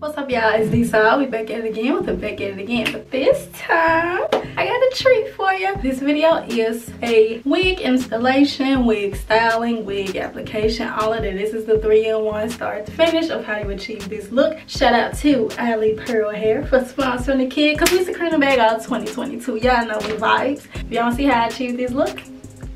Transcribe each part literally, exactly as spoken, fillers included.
What's up, y'all? It's DeSade. We back at it again with a back at it again. But this time, I got a treat for you. This video is a wig installation, wig styling, wig application, all of that. This is the three in one start to finish of how you achieve this look. Shout out to AliPearl Hair for sponsoring the kid, because we used to clean the bag out twenty twenty-two. Y'all know we vibes. If y'all see how I achieve this look,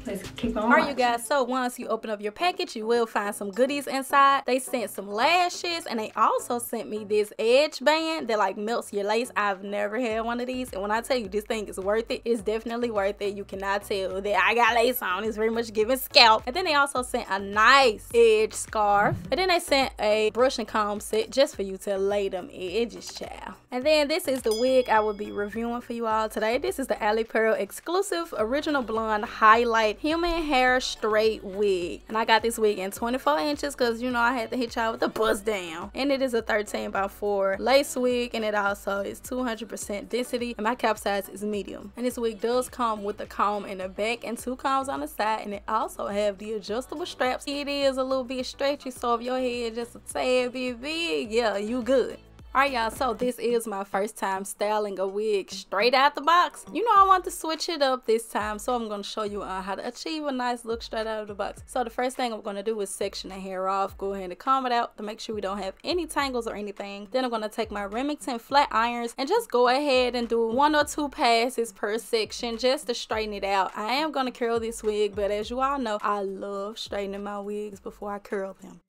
let's keep on. Alright, you guys, so once you open up your package, you will find some goodies inside. They sent some lashes, and they also sent me this edge band that like melts your lace. I've never had one of these, and when I tell you this thing is worth it, it's definitely worth it. You cannot tell that I got lace on. It's very much giving scalp. And then they also sent a nice edge scarf, and then they sent a brush and comb set just for you to lay them edges, child. And then this is the wig I will be reviewing for you all today. This is the AliPearl exclusive original blonde highlight human hair straight wig, and I got this wig in twenty-four inches because you know I had to hit y'all with the bust down. And it is a thirteen by four lace wig, and it also is two hundred percent density, and my cap size is medium. And this wig does come with a comb in the back and two combs on the side, and it also have the adjustable straps. It is a little bit stretchy, so if your head just a tad bit big, yeah, you good. Alright, y'all, so this is my first time styling a wig straight out the box. You know I want to switch it up this time, so I'm going to show you uh, how to achieve a nice look straight out of the box. So the first thing I'm going to do is section the hair off, go ahead and comb it out to make sure we don't have any tangles or anything. Then I'm going to take my Remington flat irons and just go ahead and do one or two passes per section just to straighten it out. I am going to curl this wig, but as you all know, I love straightening my wigs before I curl them.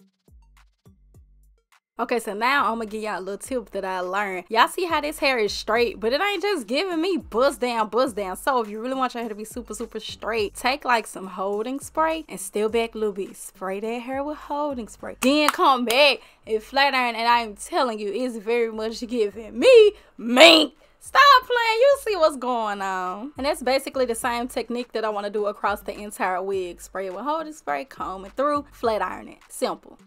Okay, so now I'm gonna give y'all a little tip that I learned. Y'all see how this hair is straight, but it ain't just giving me buzz down, buzz down. So if you really want your hair to be super, super straight, take like some holding spray and still back a little bit. Spray that hair with holding spray. Then come back and flat iron, and I'm telling you, it's very much giving me mink. Stop playing, you see what's going on. And that's basically the same technique that I wanna do across the entire wig. Spray it with holding spray, comb it through, flat iron it. Simple.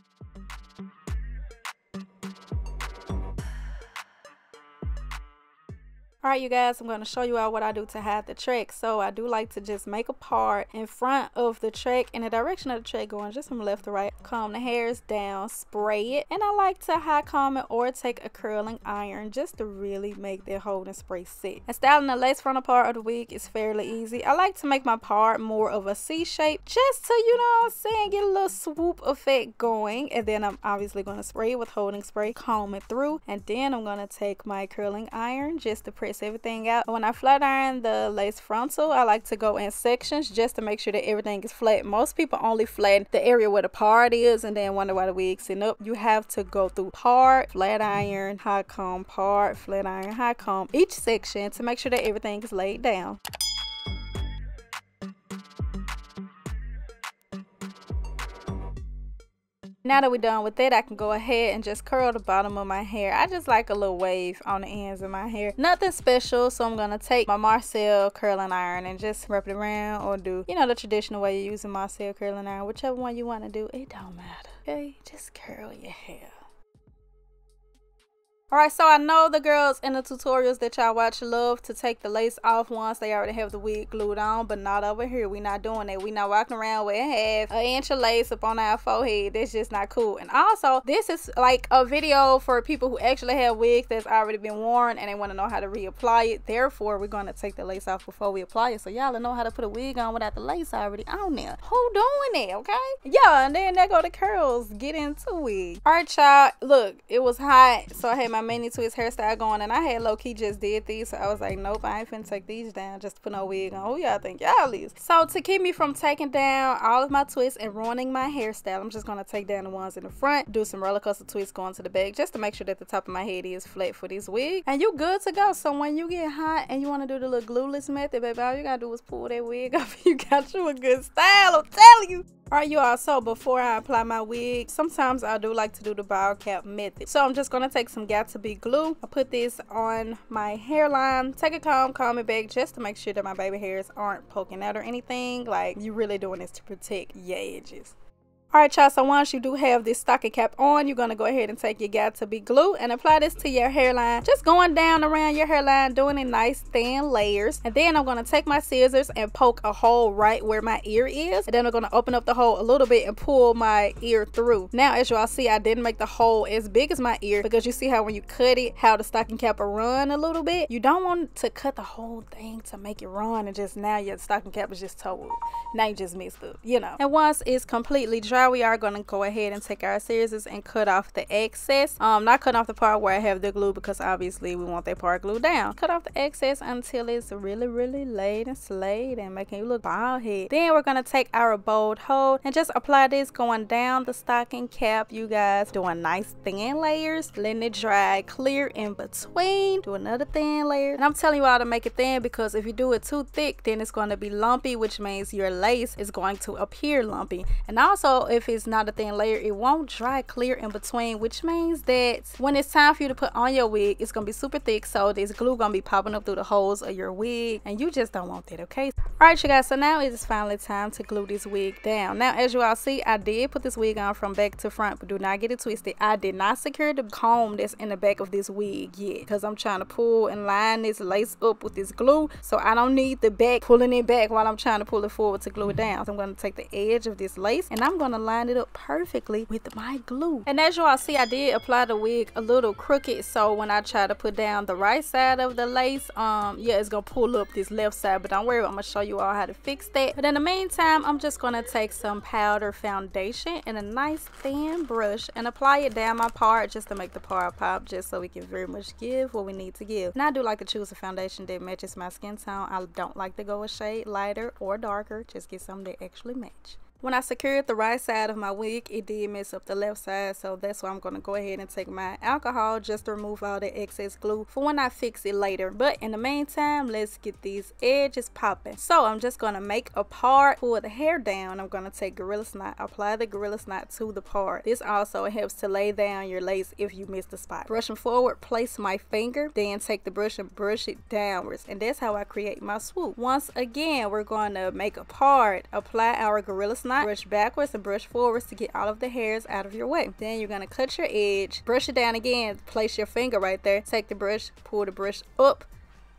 Alright, you guys, I'm going to show you all what I do to hide the track. So I do like to just make a part in front of the track, in the direction of the track going just from left to right. Comb the hairs down, spray it, and I like to high comb it or take a curling iron just to really make that hold and spray sit. And styling the lace frontal part of the wig is fairly easy. I like to make my part more of a C shape just to, you know what I'm saying, get a little swoop effect going. And then I'm obviously going to spray it with holding spray, comb it through, and then I'm going to take my curling iron just to press everything out. When I flat iron the lace frontal, I like to go in sections just to make sure that everything is flat. Most people only flatten the area where the part is and then wonder why the wig's sitting up. You have to go through part, flat iron, high comb, part, flat iron, high comb, each section to make sure that everything is laid down. Now that we're done with that, I can go ahead and just curl the bottom of my hair. I just like a little wave on the ends of my hair. Nothing special, so I'm going to take my Marcel curling iron and just wrap it around, or do, you know, the traditional way you using Marcel curling iron. Whichever one you want to do, it don't matter. Okay, just curl your hair. Alright, so I know the girls in the tutorials that y'all watch love to take the lace off once they already have the wig glued on, but not over here. We not doing that. We not walking around with half an inch of lace up on our forehead. That's just not cool. And also, this is like a video for people who actually have wigs that's already been worn and they want to know how to reapply it. Therefore, we're going to take the lace off before we apply it, so y'all know how to put a wig on without the lace already on there. Who doing that, okay? Yeah, and then there go the curls. Get into it. Alright, y'all. Look, it was hot, so I had my My mini twist hairstyle going, and I had low-key just did these, so I was like, nope, I ain't finna take these down just to put no wig on. Who y'all think y'all is? So to keep me from taking down all of my twists and ruining my hairstyle, I'm just gonna take down the ones in the front, do some roller coaster twists going to the back just to make sure that the top of my head is flat for this wig, and you good to go. So when you get hot and you want to do the little glueless method, baby, all you gotta do is pull that wig up. You got you a good style, I'm telling you. Alright, you all, so before I apply my wig, sometimes I do like to do the ball cap method. So I'm just going to take some got to be glue. I put this on my hairline, take a comb, comb it back just to make sure that my baby hairs aren't poking out or anything. Like, you really doing this to protect your edges. All right, y'all, so once you do have this stocking cap on, you're going to go ahead and take your got to be glue and apply this to your hairline. Just going down around your hairline, doing it nice thin layers. And then I'm going to take my scissors and poke a hole right where my ear is. And then I'm going to open up the hole a little bit and pull my ear through. Now, as y'all see, I didn't make the hole as big as my ear because you see how when you cut it, how the stocking cap will run a little bit. You don't want to cut the whole thing to make it run and just now your stocking cap is just tore up. Now you just messed up, you know. And once it's completely dry, we are going to go ahead and take our scissors and cut off the excess. Um, not cut off the part where I have the glue because obviously we want that part glued down. Cut off the excess until it's really, really laid and slayed and making you look bald head. Then we're going to take our bold hold and just apply this going down the stocking cap, you guys. Doing nice thin layers, letting it dry clear in between. Do another thin layer. And I'm telling you all to make it thin because if you do it too thick, then it's going to be lumpy, which means your lace is going to appear lumpy. And also, if it's not a thin layer, it won't dry clear in between, which means that when it's time for you to put on your wig, it's gonna be super thick, so this glue gonna be popping up through the holes of your wig and you just don't want that, okay? All right, you guys, so now it is finally time to glue this wig down. Now, as you all see, I did put this wig on from back to front, but do not get it twisted. I did not secure the comb that's in the back of this wig yet because I'm trying to pull and line this lace up with this glue, so I don't need the back pulling it back while I'm trying to pull it forward to glue it down. So I'm going to take the edge of this lace and I'm going to line it up perfectly with my glue. And as you all see, I did apply the wig a little crooked, so when I try to put down the right side of the lace, um yeah, it's gonna pull up this left side, but don't worry, I'm gonna show you all how to fix that. But in the meantime, I'm just gonna take some powder foundation and a nice thin brush and apply it down my part just to make the part pop, just so we can very much give what we need to give. And I do like to choose a foundation that matches my skin tone. I don't like to go a shade lighter or darker, just get something that actually match. When I secured the right side of my wig, it did mess up the left side, so that's why I'm going to go ahead and take my alcohol just to remove all the excess glue for when I fix it later. But in the meantime, let's get these edges popping. So I'm just going to make a part, pull the hair down. I'm going to take Gorilla Snot, apply the Gorilla Snot to the part. This also helps to lay down your lace if you miss the spot. Brushing forward, place my finger, then take the brush and brush it downwards. And that's how I create my swoop. Once again, we're going to make a part, apply our Gorilla Snot, brush backwards and brush forwards to get all of the hairs out of your way. Then you're going to cut your edge, brush it down again, place your finger right there, take the brush, pull the brush up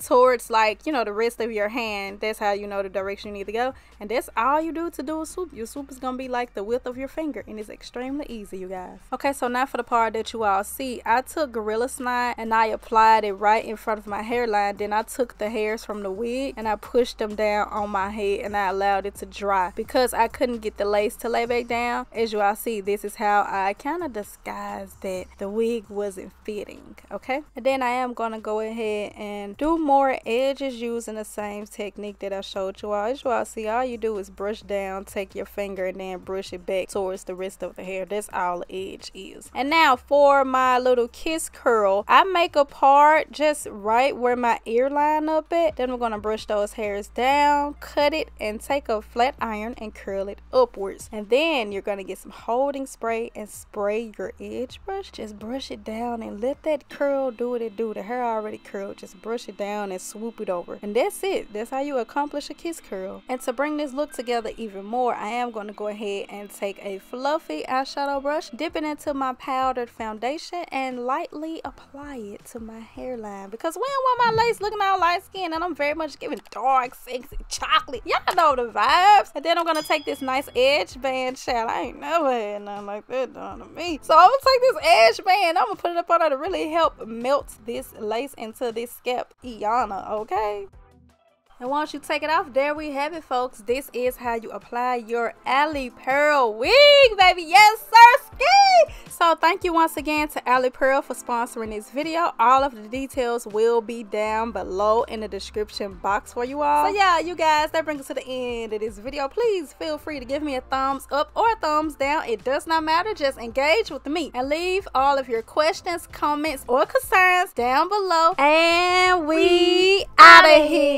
towards, like, you know, the rest of your hand. That's how you know the direction you need to go. And that's all you do to do a swoop. Your swoop is gonna be like the width of your finger, and it's extremely easy, you guys. Okay, so now for the part that you all see, I took Gorilla Snot and I applied it right in front of my hairline. Then I took the hairs from the wig and I pushed them down on my head and I allowed it to dry because I couldn't get the lace to lay back down. As you all see, this is how I kind of disguised that the wig wasn't fitting, okay? And then I am gonna go ahead and do more more edges using the same technique that I showed you all. As you all see, all you do is brush down, take your finger and then brush it back towards the rest of the hair. That's all the edge is. And now for my little kiss curl, I make a part just right where my ear line up at. Then we're going to brush those hairs down, cut it, and take a flat iron and curl it upwards. And then you're going to get some holding spray and spray your edge brush. Just brush it down and let that curl do what it do. The hair already curled, just brush it down and swoop it over, and that's it. That's how you accomplish a kiss curl. And to bring this look together even more, I am going to go ahead and take a fluffy eyeshadow brush, dip it into my powdered foundation, and lightly apply it to my hairline because we don't want my lace looking all light skin, and I'm very much giving dark sexy chocolate, y'all know the vibes. And then I'm going to take this nice edge band. Child, I ain't never had nothing like that done to me, so I'm going to take this edge band, I'm going to put it up on her to really help melt this lace into this scalp, y'all. Okay. And once you take it off, there we have it, folks. This is how you apply your AliPearl wig, baby. Yes, sir. Ski. So thank you once again to AliPearl for sponsoring this video. All of the details will be down below in the description box for you all. So yeah, you guys, that brings us to the end of this video. Please feel free to give me a thumbs up or a thumbs down. It does not matter. Just engage with me and leave all of your questions, comments, or concerns down below. And we, we out of here.